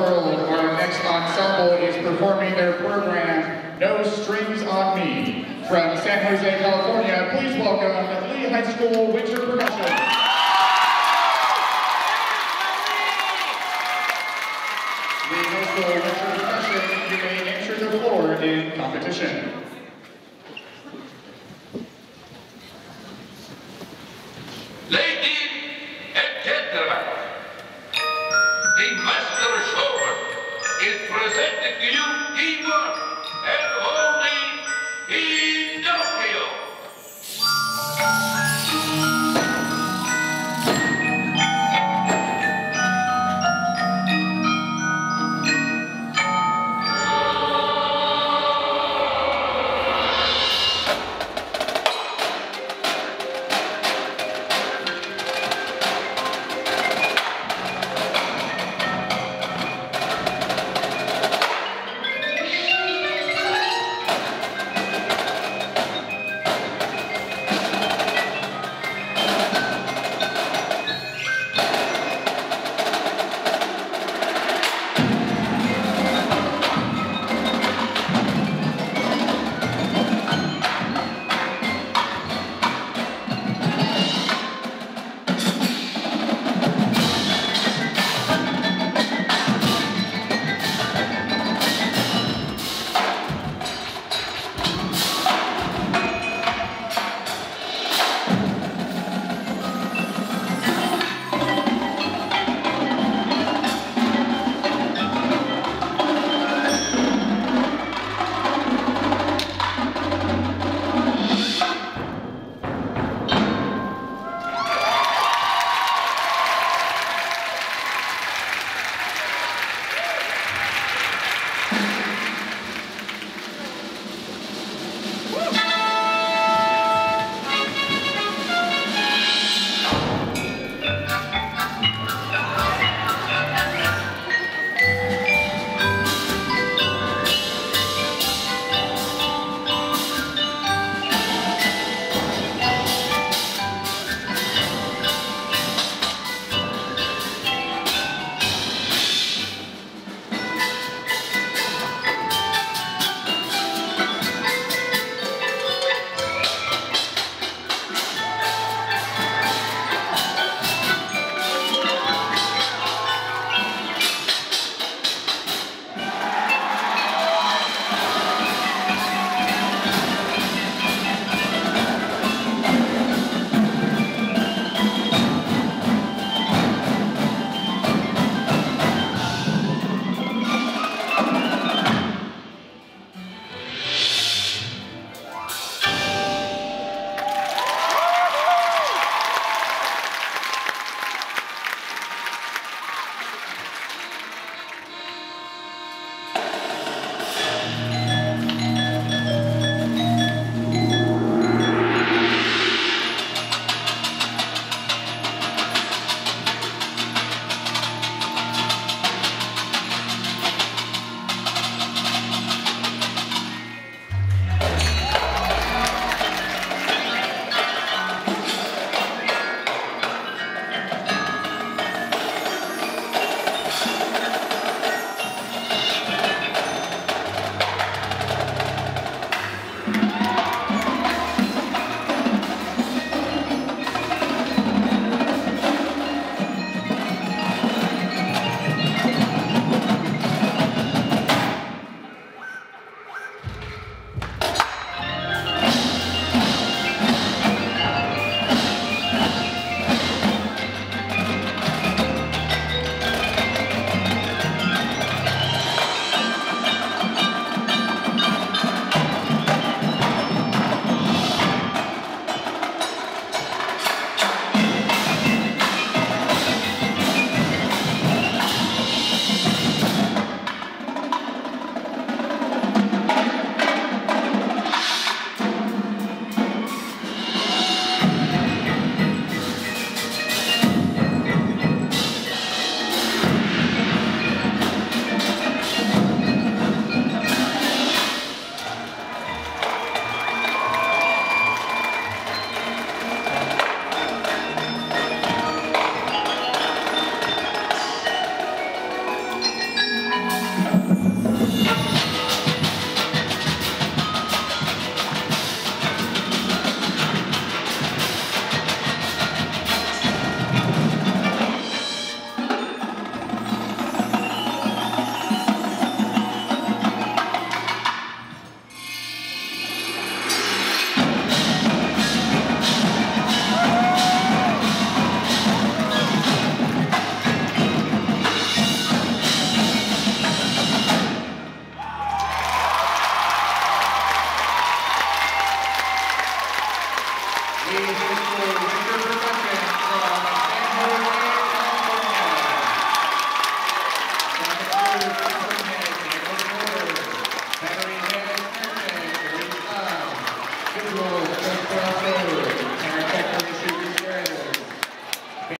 world, our next ensemble is performing their program, No Strings on Me. From San Jose, California, please welcome Leigh High School Winter Percussion. You may enter the floor in competition. Ladies and gentlemen, the master show is presented to you equal and only